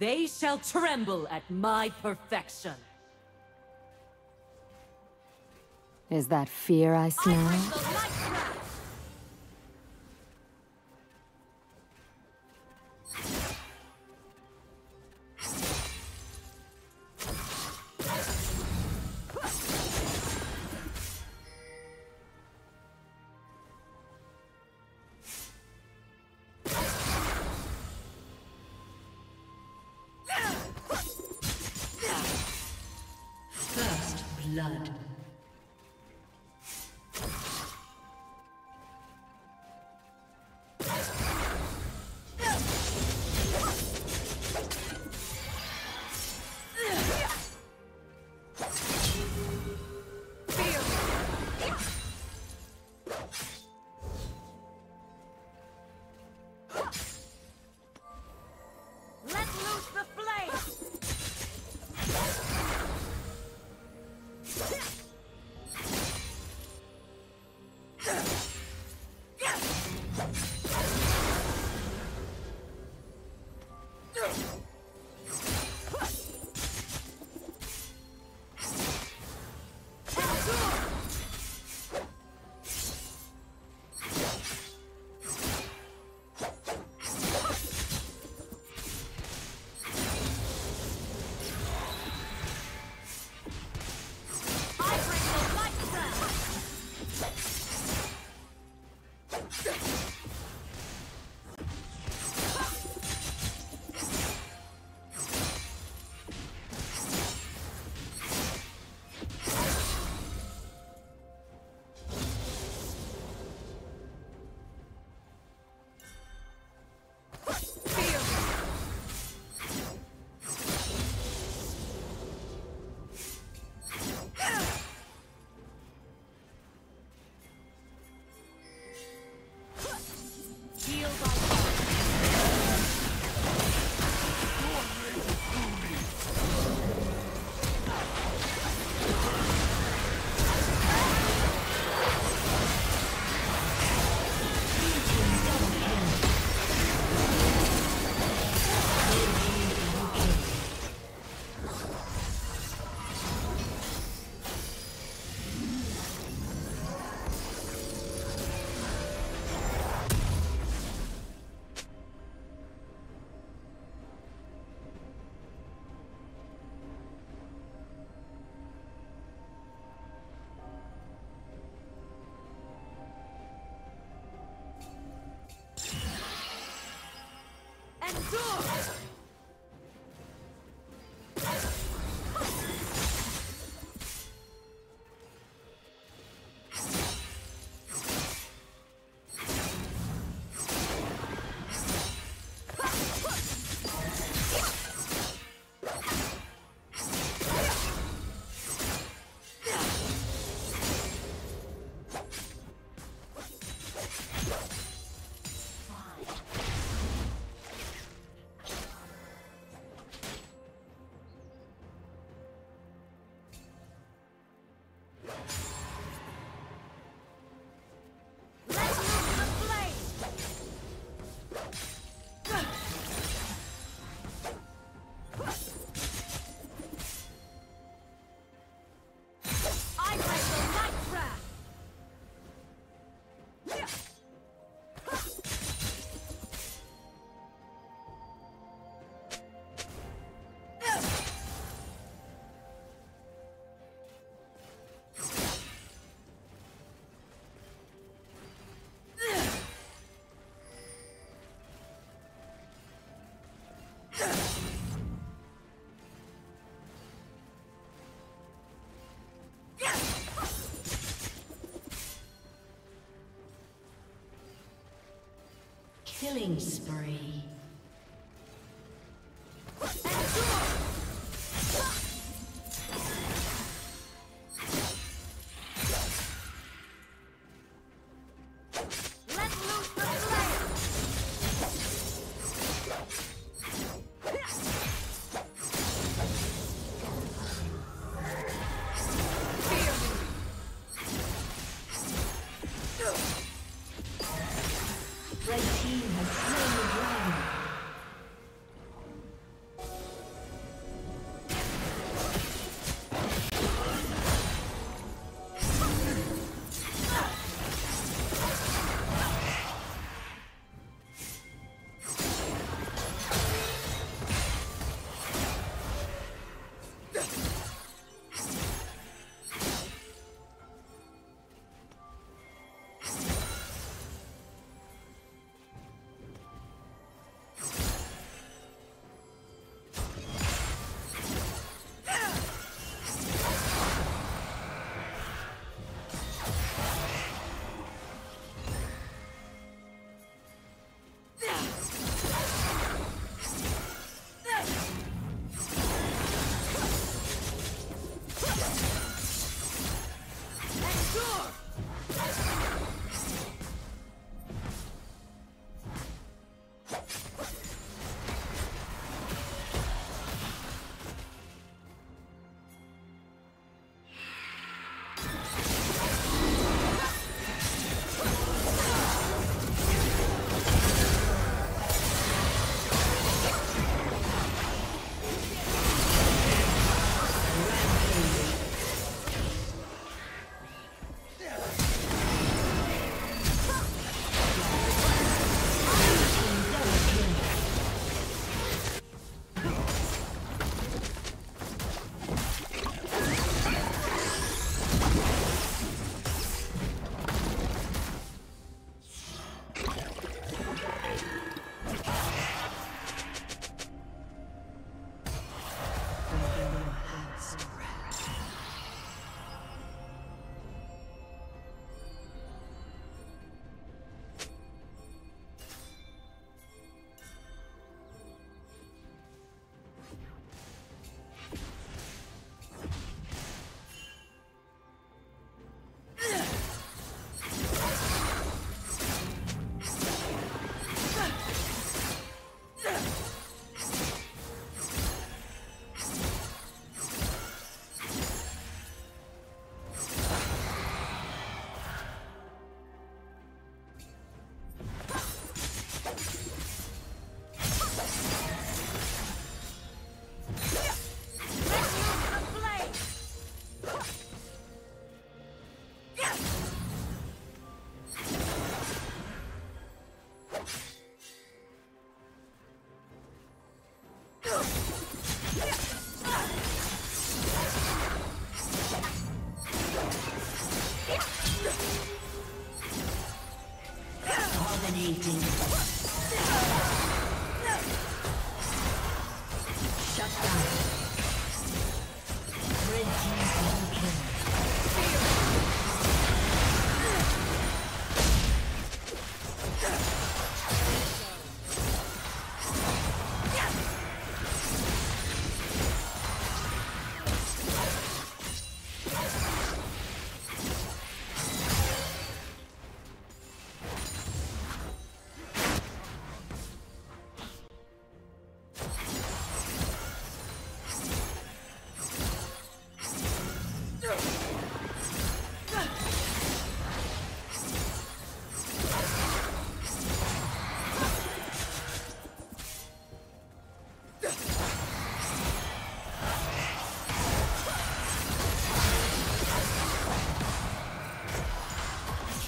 They shall tremble at my perfection. Is that fear I smell? Blood. Endure! Killing spree. Red team has slain the dragon.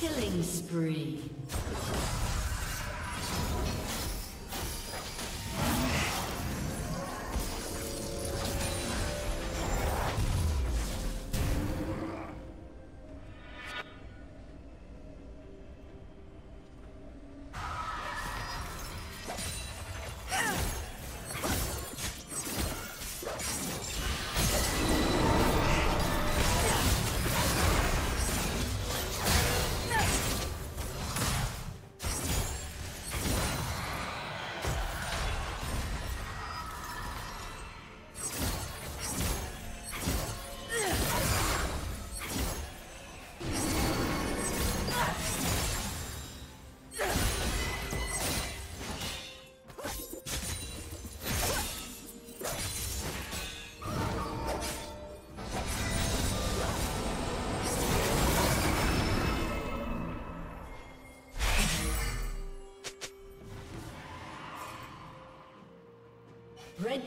Killing spree. Red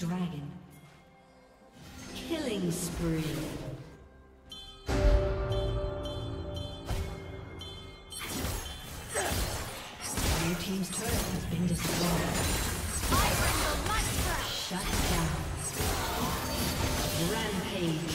Dragon. Killing spree. Your team's turret has been destroyed. I bring the monster. Shut down. Rampage.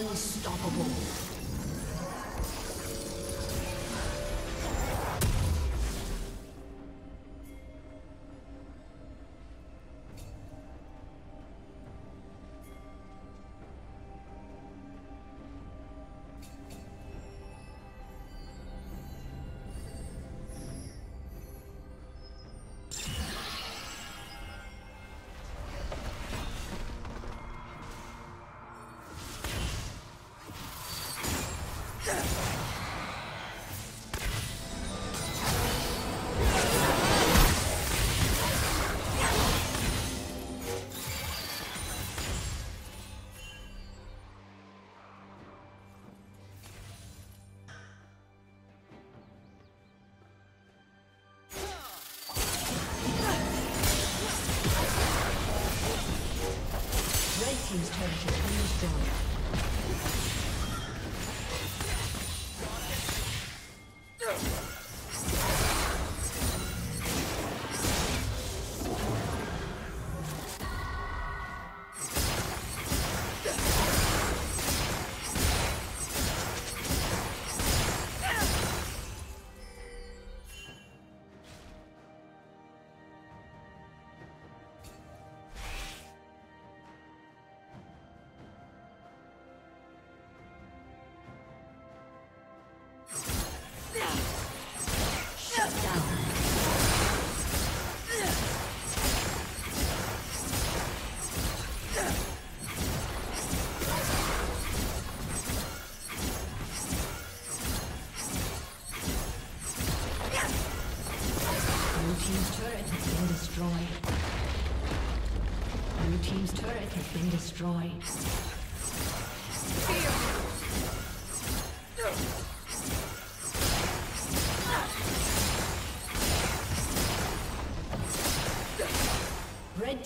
Unstoppable. Destroyed. Red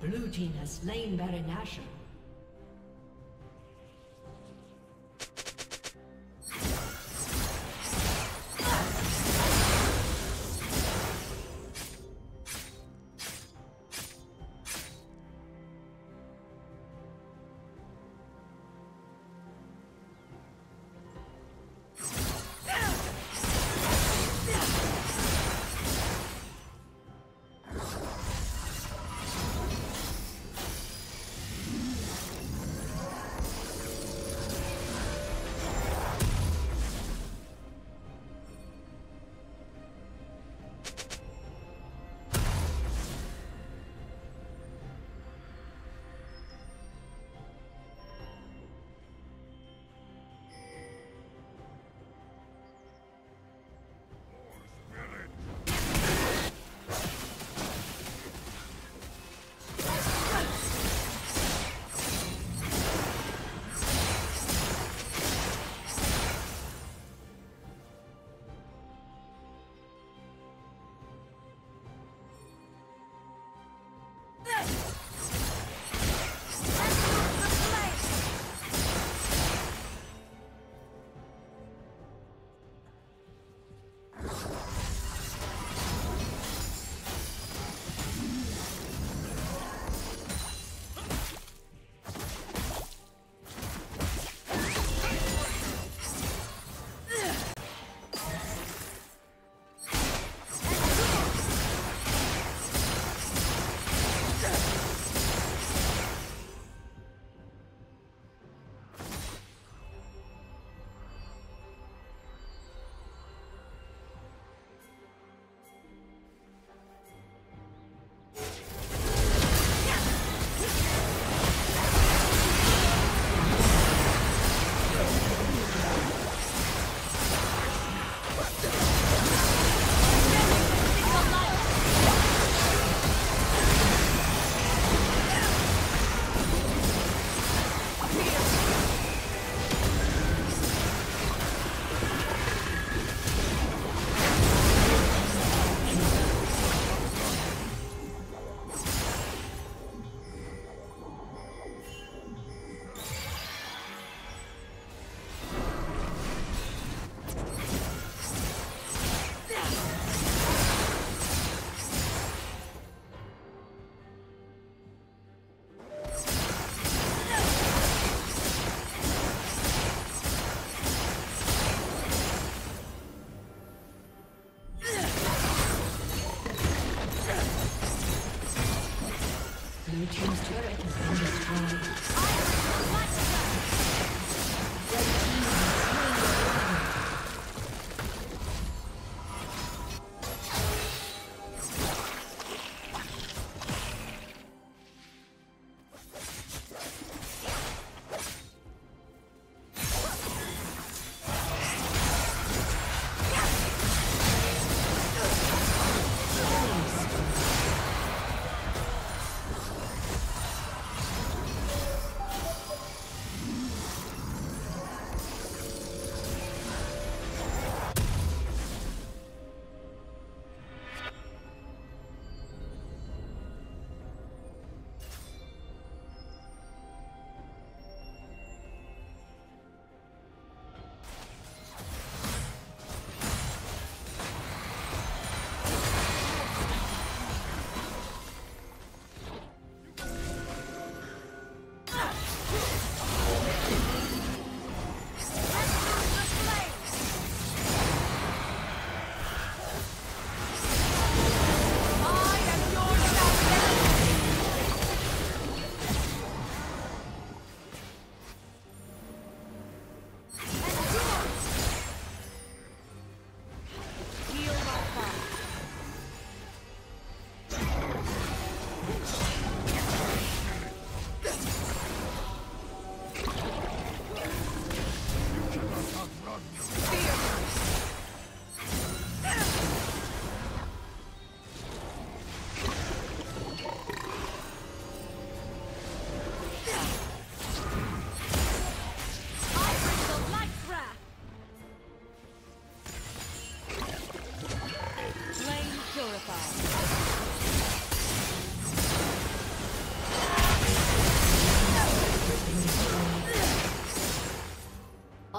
Blue team has slain Baron Nashor.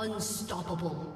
Unstoppable.